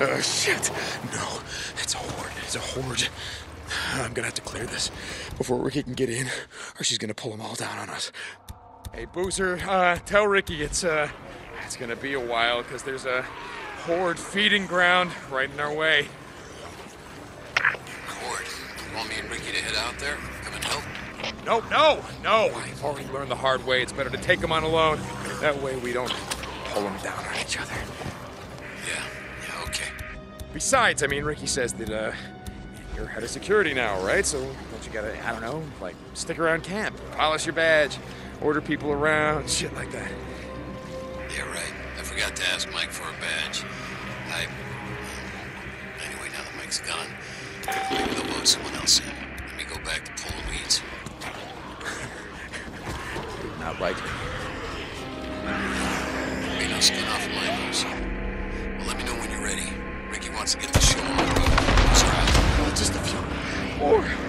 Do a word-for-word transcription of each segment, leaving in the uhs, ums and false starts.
Uh, shit! No, it's a horde. It's a horde. I'm gonna have to clear this before Ricky can get in, or she's gonna pull them all down on us. Hey, Boozer, uh, tell Ricky it's, uh, it's gonna be a while, because there's a horde feeding ground right in our way. Horde? You want me and Ricky to head out there? Come and help? No, no, no! I've already learned the hard way. It's better to take them on alone. That way we don't pull them down on each other. Yeah, yeah, okay. Besides, I mean, Ricky says that, uh, you're head of security now, right? So don't you gotta, I don't know, like, stick around camp, polish your badge, order people around, shit like that. Yeah, right. I forgot to ask Mike for a badge. I... Anyway, now that Mike's gone, maybe they'll vote someone else in. Let me go back to pulling weeds. Not likely. May not skin off of my nose. Well, let me know when you're ready. Ricky wants to get the show on the road. Sorry, well, just a few more. Okay.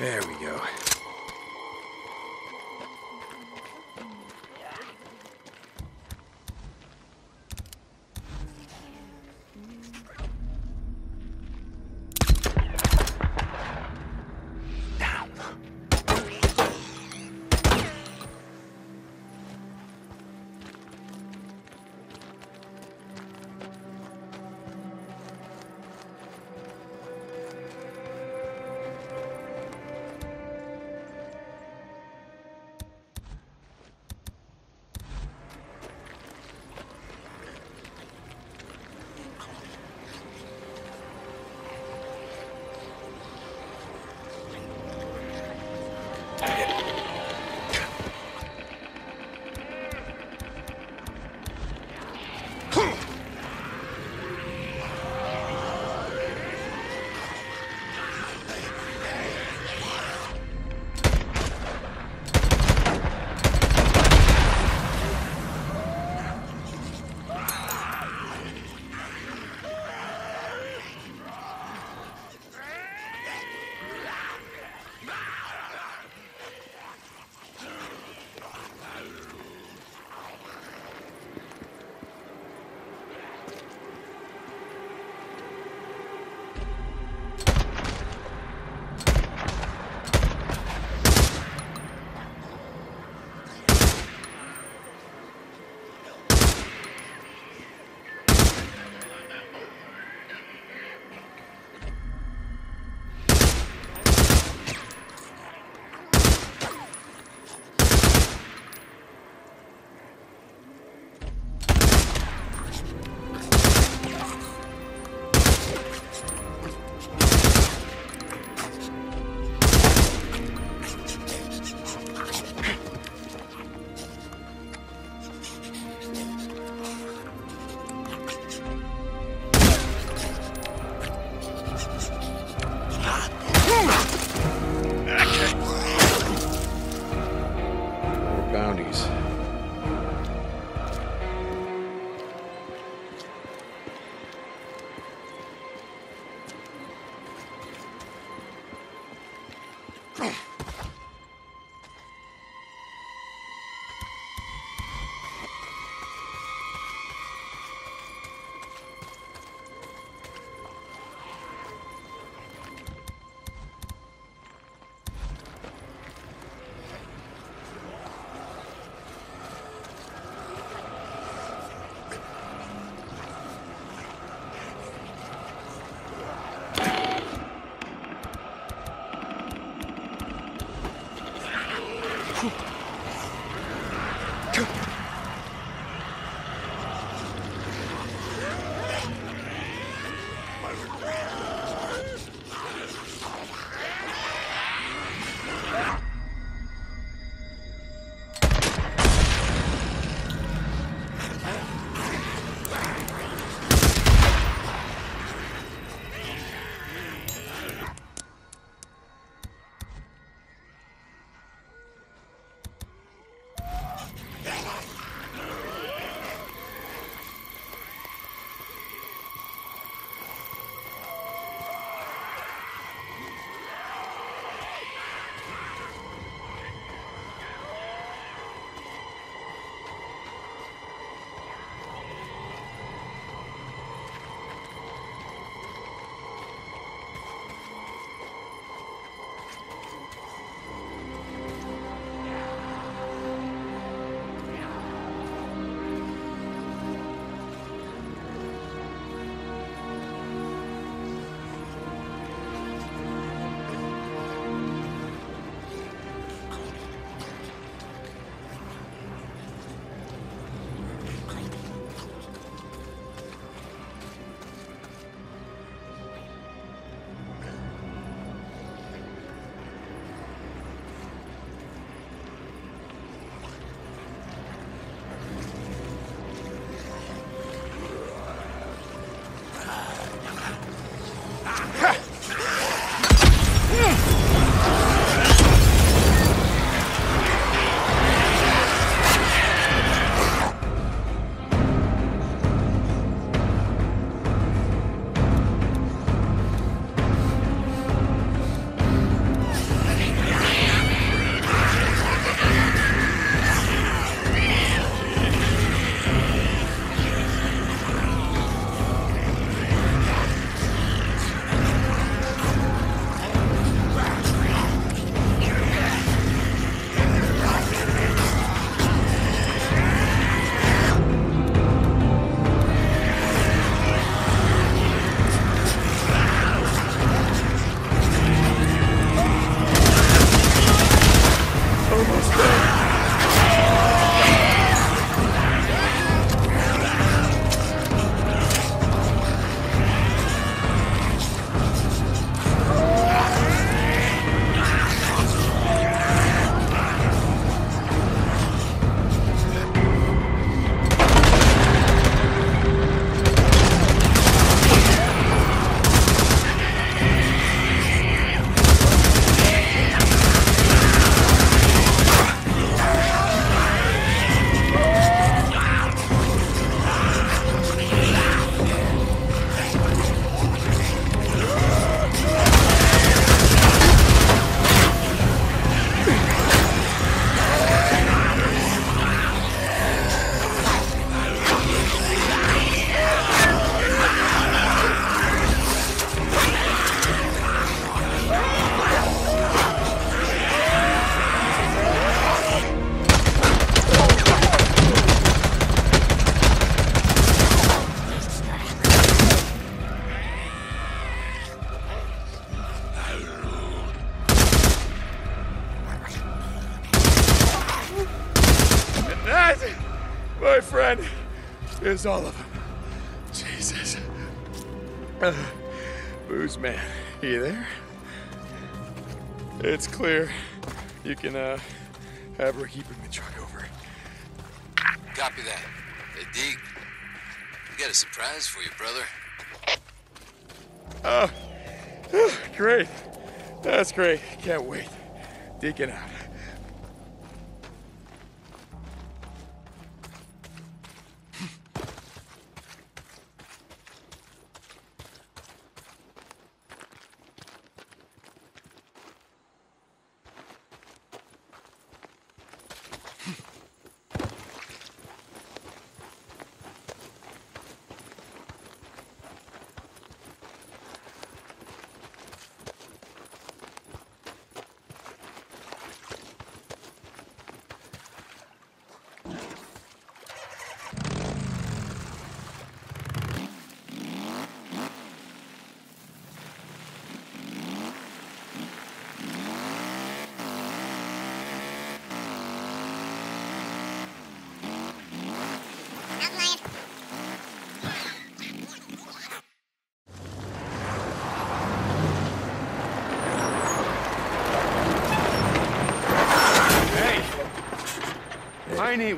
There we go. My friend is all of them. Jesus. Uh, Booze man, you there? It's clear. You can uh, have Ricky bring the truck over. Copy that. Hey, Deke, we got a surprise for you, brother. Oh, oh, great. That's great. Can't wait. Deacon out.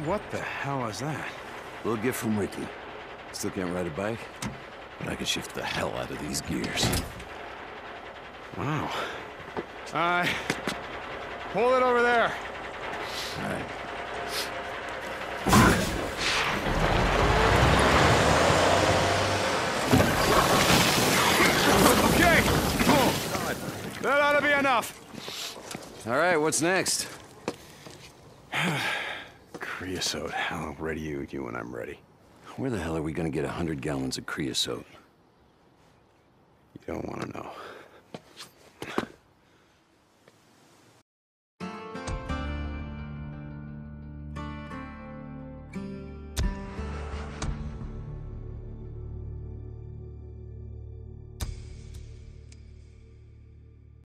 What the hell is that? A little gift from Ricky. Still can't ride a bike, but I can shift the hell out of these gears. Wow. Uh, pull it over there. All right. Okay, cool. That ought to be enough. All right, what's next? Creosote. I'll ready you you when I'm ready. Where the hell are we gonna get a hundred gallons of creosote? You don't want to know.